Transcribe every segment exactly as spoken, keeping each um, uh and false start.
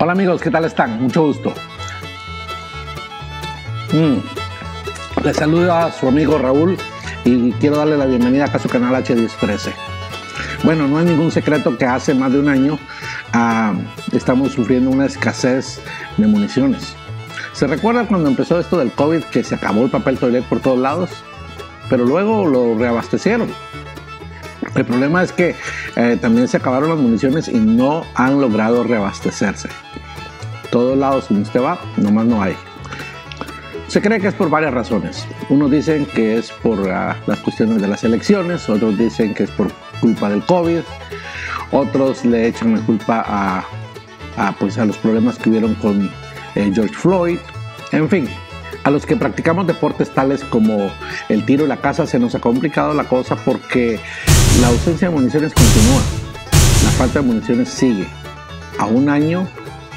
Hola amigos, ¿qué tal están? Mucho gusto. Mm. Les saluda a su amigo Raúl y quiero darle la bienvenida acá a su canal H diez trece. Bueno, no es ningún secreto que hace más de un año uh, estamos sufriendo una escasez de municiones. ¿Se recuerda cuando empezó esto del COVID que se acabó el papel toilet por todos lados? Pero luego lo reabastecieron. El problema es que eh, también se acabaron las municiones y no han logrado reabastecerse. Todos lados donde usted va, nomás no hay. Se cree que es por varias razones. Unos dicen que es por uh, las cuestiones de las elecciones, otros dicen que es por culpa del COVID, otros le echan la culpa a, a, pues a los problemas que hubieron con eh, George Floyd, en fin. A los que practicamos deportes tales como el tiro y la caza se nos ha complicado la cosa porque la ausencia de municiones continúa, la falta de municiones sigue, a un año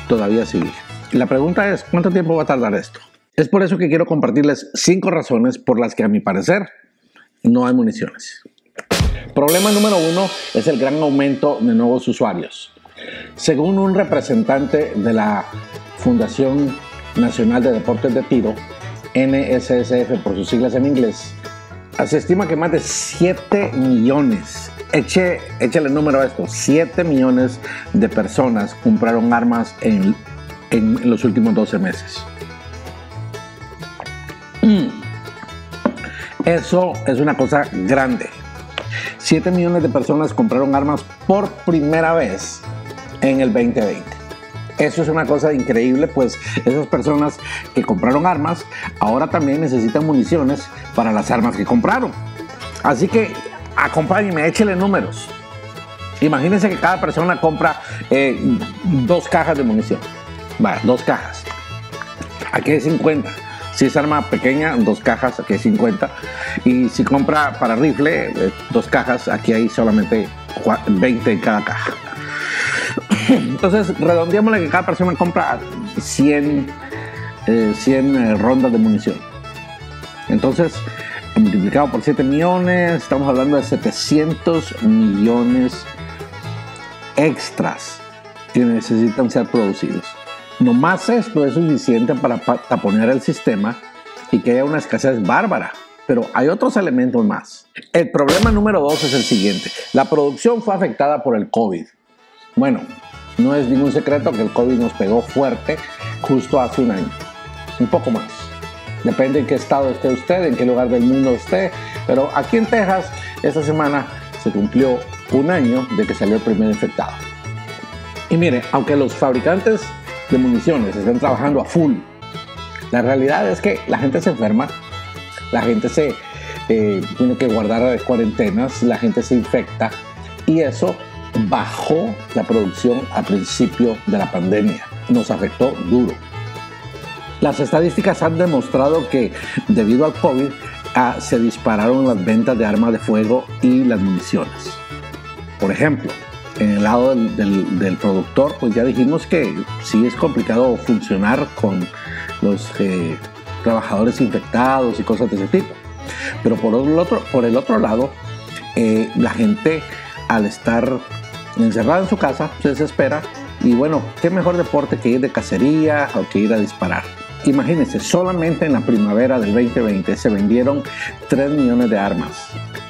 todavía sigue. La pregunta es, ¿cuánto tiempo va a tardar esto? Es por eso que quiero compartirles cinco razones por las que a mi parecer no hay municiones. Problema número uno es el gran aumento de nuevos usuarios. Según un representante de la Fundación Nacional de Deportes de Tiro, N S S F por sus siglas en inglés, se estima que más de siete millones, eche, échale el número a esto, siete millones de personas compraron armas en, en, en los últimos doce meses. Eso es una cosa grande. siete millones de personas compraron armas por primera vez en el veinte veinte. Eso es una cosa increíble, pues esas personas que compraron armas ahora también necesitan municiones para las armas que compraron. Así que acompáñenme, échele números. Imagínense que cada persona compra eh, dos cajas de munición. Vale, dos cajas. Aquí es cincuenta. Si es arma pequeña, dos cajas, aquí es cincuenta. Y si compra para rifle, eh, dos cajas, aquí hay solamente veinte en cada caja. Entonces, redondeémosle que cada persona compra cien, eh, cien eh, rondas de munición. Entonces, multiplicado por siete millones, estamos hablando de setecientos millones extras que necesitan ser producidos. Nomás esto es suficiente para taponear el sistema y que haya una escasez bárbara. Pero hay otros elementos más. El problema número dos es el siguiente. La producción fue afectada por el COVID. Bueno, no es ningún secreto que el COVID nos pegó fuerte justo hace un año, un poco más. Depende en qué estado esté usted, en qué lugar del mundo esté, pero aquí en Texas esta semana se cumplió un año de que salió el primer infectado. Y mire, aunque los fabricantes de municiones estén trabajando a full, la realidad es que la gente se enferma, la gente se eh, tiene que guardar cuarentenas, la gente se infecta y eso bajó la producción a principio de la pandemia. Nos afectó duro. Las estadísticas han demostrado que debido al COVID ah, se dispararon las ventas de armas de fuego y las municiones. Por ejemplo, en el lado del, del, del productor, pues ya dijimos que sí es complicado funcionar con los eh, trabajadores infectados y cosas de ese tipo. Pero por el otro, por el otro lado, eh, la gente al estar encerrada en su casa, se desespera y bueno, qué mejor deporte que ir de cacería o que ir a disparar. Imagínense, solamente en la primavera del veinte veinte se vendieron tres millones de armas.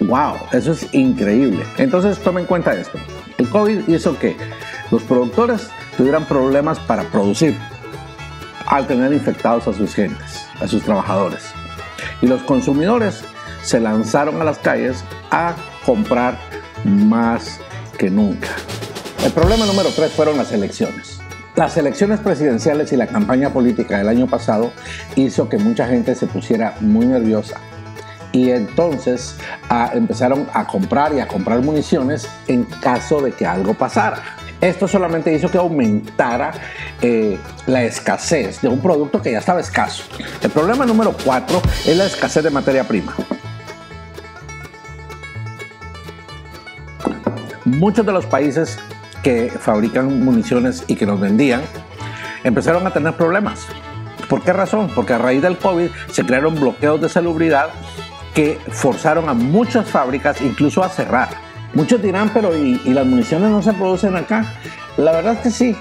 ¡Wow! Eso es increíble. Entonces, tomen en cuenta esto. El COVID hizo que los productores tuvieran problemas para producir al tener infectados a sus gentes, a sus trabajadores. Y los consumidores se lanzaron a las calles a comprar más que nunca. El problema número tres fueron las elecciones. Las elecciones presidenciales y la campaña política del año pasado hizo que mucha gente se pusiera muy nerviosa y entonces ah, empezaron a comprar y a comprar municiones en caso de que algo pasara. Esto solamente hizo que aumentara eh, la escasez de un producto que ya estaba escaso. El problema número cuatro es la escasez de materia prima. Muchos de los países que fabrican municiones y que nos vendían empezaron a tener problemas. ¿Por qué razón? Porque a raíz del COVID se crearon bloqueos de salubridad que forzaron a muchas fábricas incluso a cerrar. Muchos dirán, pero ¿y, y las municiones no se producen acá? La verdad es que sí,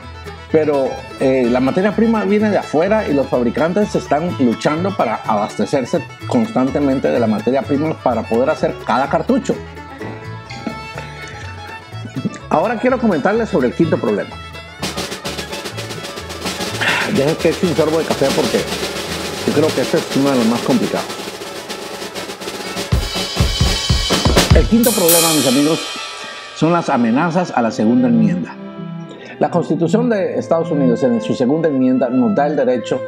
pero eh, la materia prima viene de afuera y los fabricantes están luchando para abastecerse constantemente de la materia prima para poder hacer cada cartucho. Ahora quiero comentarles sobre el quinto problema. Dejen que eche un sorbo de café porque yo creo que este es uno de los más complicados. El quinto problema, mis amigos, son las amenazas a la segunda enmienda. La Constitución de Estados Unidos, en su segunda enmienda, nos da el derecho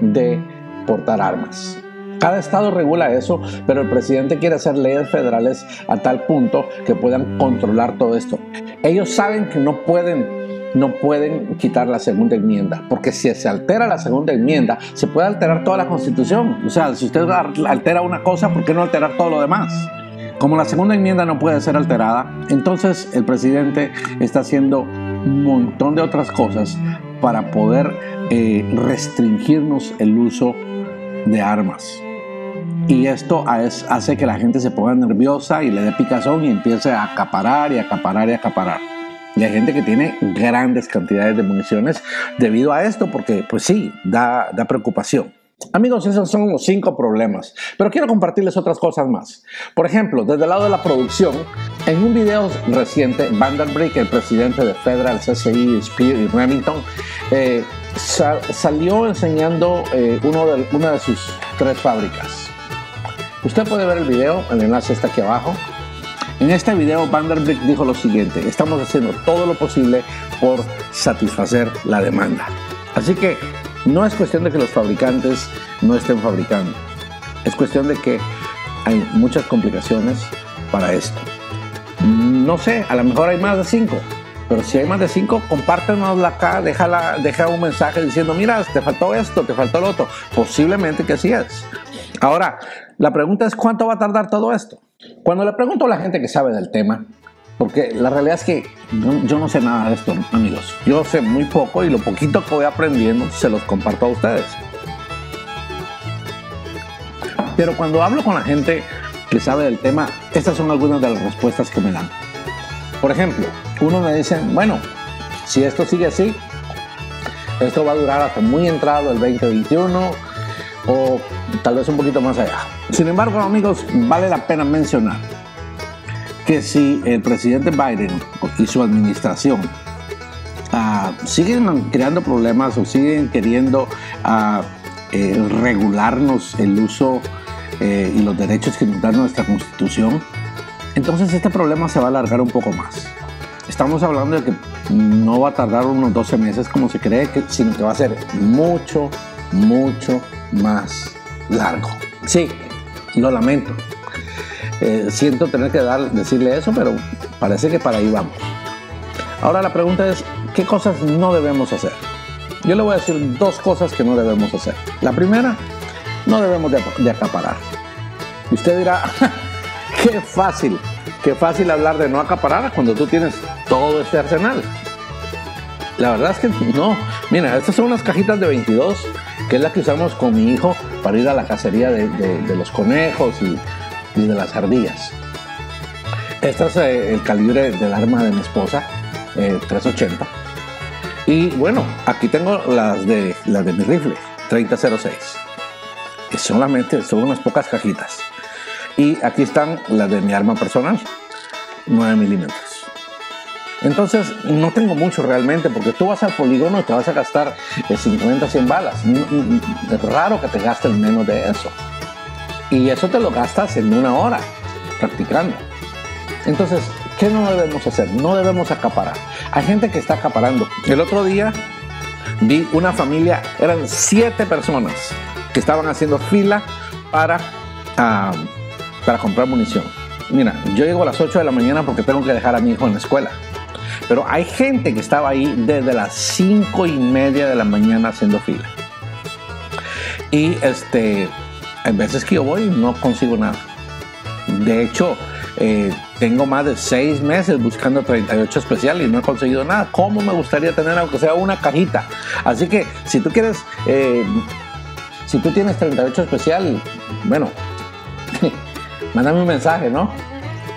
de portar armas. Cada estado regula eso, pero el presidente quiere hacer leyes federales a tal punto que puedan controlar todo esto. Ellos saben que no pueden no pueden quitar la segunda enmienda, porque si se altera la segunda enmienda, se puede alterar toda la Constitución. O sea, si usted altera una cosa, ¿por qué no alterar todo lo demás? Como la segunda enmienda no puede ser alterada, entonces el presidente está haciendo un montón de otras cosas para poder eh, restringirnos el uso de armas. Y esto hace que la gente se ponga nerviosa y le dé picazón y empiece a acaparar y acaparar y acaparar. Y hay gente que tiene grandes cantidades de municiones debido a esto, porque pues sí, da, da preocupación. Amigos, esos son los cinco problemas, pero quiero compartirles otras cosas más. Por ejemplo, desde el lado de la producción, en un video reciente, Vanderbrink, el presidente de Federal, C C I, Spear y Remington, eh, sal, salió enseñando eh, uno de, una de sus tres fábricas. Usted puede ver el video, el enlace está aquí abajo. En este video, Vanderbrink dijo lo siguiente: estamos haciendo todo lo posible por satisfacer la demanda. Así que no es cuestión de que los fabricantes no estén fabricando. Es cuestión de que hay muchas complicaciones para esto. No sé, a lo mejor hay más de cinco. Pero si hay más de cinco, compártenosla acá, déjala, deja un mensaje diciendo, mira, te faltó esto, te faltó lo otro. Posiblemente que sí es. Ahora, la pregunta es, ¿cuánto va a tardar todo esto? Cuando le pregunto a la gente que sabe del tema, porque la realidad es que yo no sé nada de esto, amigos. Yo sé muy poco y lo poquito que voy aprendiendo se los comparto a ustedes. Pero cuando hablo con la gente que sabe del tema, estas son algunas de las respuestas que me dan. Por ejemplo, uno me dice, bueno, si esto sigue así, esto va a durar hasta muy entrado el veinte veintiuno o tal vez un poquito más allá. Sin embargo, amigos, vale la pena mencionar que si el presidente Biden y su administración uh, siguen creando problemas o siguen queriendo uh, eh, regularnos el uso eh, y los derechos que nos da nuestra Constitución, entonces este problema se va a alargar un poco más. Estamos hablando de que no va a tardar unos doce meses como se cree, que, sino que va a ser mucho, mucho más largo. Sí, lo lamento. Eh, siento tener que dar, decirle eso, pero parece que para ahí vamos. Ahora la pregunta es, ¿qué cosas no debemos hacer? Yo le voy a decir dos cosas que no debemos hacer. La primera, no debemos de, de acaparar. Y usted dirá, qué fácil, qué fácil hablar de no acaparar cuando tú tienes todo este arsenal. La verdad es que no. Mira, estas son unas cajitas de veintidós, que es la que usamos con mi hijo para ir a la cacería de, de, de los conejos y... y de las ardillas. Este es eh, el calibre del arma de mi esposa, eh, tres ochenta. Y bueno, aquí tengo las de, las de mi rifle, treinta cero seis. Que solamente son unas pocas cajitas. Y aquí están las de mi arma personal, nueve milímetros. Entonces, no tengo mucho realmente, porque tú vas al polígono y te vas a gastar eh, cincuenta, cien balas. No, no, es raro que te gastes menos de eso. Y eso te lo gastas en una hora practicando. Entonces, ¿qué no debemos hacer? No debemos acaparar. Hay gente que está acaparando. El otro día vi una familia, eran siete personas que estaban haciendo fila para, uh, para comprar munición. Mira, yo llego a las ocho de la mañana porque tengo que dejar a mi hijo en la escuela. Pero hay gente que estaba ahí desde las cinco y media de la mañana haciendo fila. Y este... hay veces que yo voy y no consigo nada. De hecho, eh, tengo más de seis meses buscando treinta y ocho especial y no he conseguido nada. ¿Cómo me gustaría tener, aunque sea una cajita? Así que, si tú quieres, eh, si tú tienes treinta y ocho especial, bueno, Mándame un mensaje, ¿no?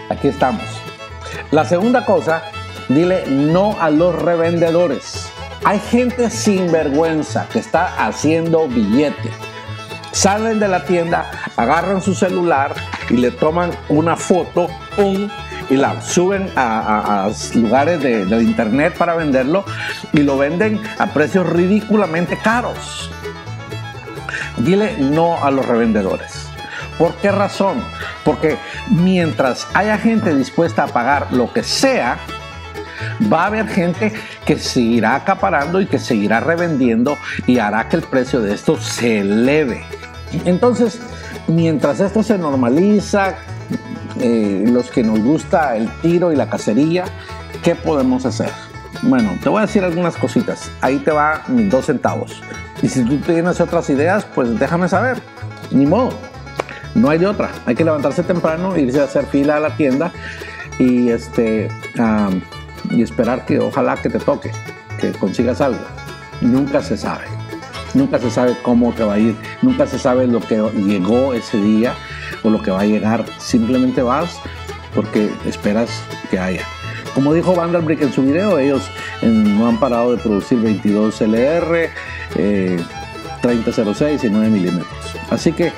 Aquí estamos. La segunda cosa, dile no a los revendedores. Hay gente sinvergüenza que está haciendo billete. Salen de la tienda, agarran su celular y le toman una foto, ¡pum!, y la suben a, a, a lugares de, de internet para venderlo y lo venden a precios ridículamente caros. Dile no a los revendedores. ¿Por qué razón? Porque mientras haya gente dispuesta a pagar lo que sea, va a haber gente que seguirá acaparando y que seguirá revendiendo y hará que el precio de esto se eleve. Entonces, mientras esto se normaliza, eh, los que nos gusta el tiro y la cacería, ¿qué podemos hacer? Bueno, te voy a decir algunas cositas. Ahí te va mis dos centavos. Y si tú tienes otras ideas, pues déjame saber. Ni modo, no hay de otra. Hay que levantarse temprano, irse a hacer fila a la tienda y este... Um, y esperar que ojalá que te toque, que consigas algo. Nunca se sabe, nunca se sabe cómo te va a ir, nunca se sabe lo que llegó ese día o lo que va a llegar. Simplemente vas porque esperas que haya. Como dijo Vanderbrink en su video, ellos en, no han parado de producir veintidós L R, eh, treinta cero seis y nueve milímetros. Así que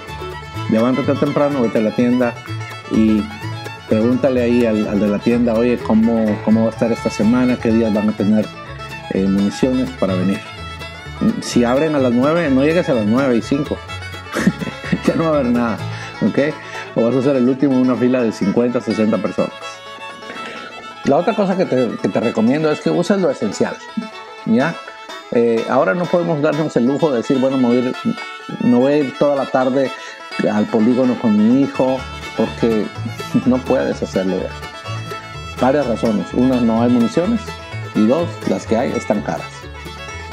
levántate temprano, vete a la tienda y pregúntale ahí al, al de la tienda, oye, ¿cómo, cómo va a estar esta semana? ¿Qué días van a tener eh, municiones para venir? Si abren a las nueve, no llegues a las nueve y cinco. Ya no va a haber nada, ¿ok? O vas a ser el último en una fila de cincuenta, sesenta personas. La otra cosa que te, que te recomiendo es que uses lo esencial, ¿ya? Eh, ahora no podemos darnos el lujo de decir, bueno, me voy a ir, me voy a ir toda la tarde al polígono con mi hijo, porque no puedes hacerlo ya. Varias razones. Una, no hay municiones. Y dos, las que hay están caras.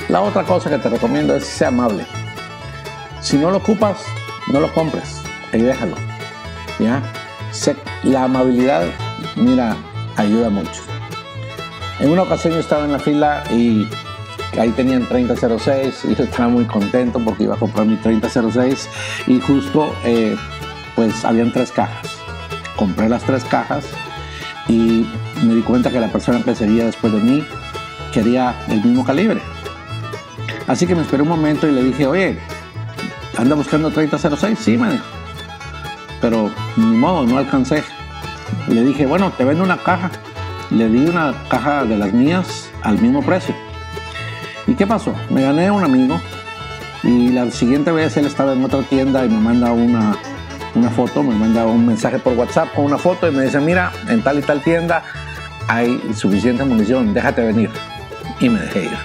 La otra cosa que te recomiendo es que sea amable. Si no lo ocupas, no lo compres. Y déjalo. ¿Ya? La amabilidad, mira, ayuda mucho. En una ocasión yo estaba en la fila y ahí tenían treinta cero seis. Y yo estaba muy contento porque iba a comprar mi treinta cero seis. Y justo... Eh, pues habían tres cajas. Compré las tres cajas y me di cuenta que la persona que seguía después de mí quería el mismo calibre. Así que me esperé un momento y le dije, oye, ¿anda buscando treinta cero seis? Sí, man. Pero ni modo, no alcancé. Y le dije, bueno, te vendo una caja. Le di una caja de las mías al mismo precio. ¿Y qué pasó? Me gané un amigo y la siguiente vez él estaba en otra tienda y me manda una... una foto, me manda un mensaje por WhatsApp con una foto y me dice, mira, en tal y tal tienda hay suficiente munición, déjate venir. Y me dejé ir.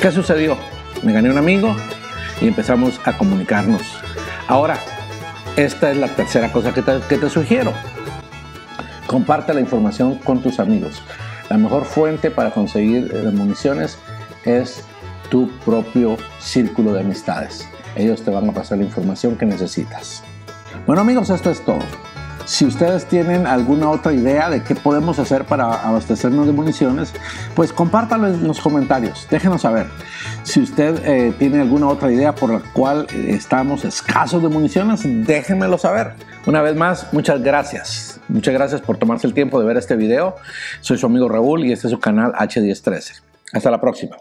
¿Qué sucedió? Me gané un amigo y empezamos a comunicarnos. Ahora, esta es la tercera cosa que te, que te sugiero. Comparte la información con tus amigos. La mejor fuente para conseguir municiones es tu propio círculo de amistades. Ellos te van a pasar la información que necesitas. Bueno, amigos, esto es todo. Si ustedes tienen alguna otra idea de qué podemos hacer para abastecernos de municiones, pues compártanlo en los comentarios. Déjenos saber. Si usted eh, tiene alguna otra idea por la cual estamos escasos de municiones, déjenmelo saber. Una vez más, muchas gracias. Muchas gracias por tomarse el tiempo de ver este video. Soy su amigo Raúl y este es su canal H diez trece. Hasta la próxima.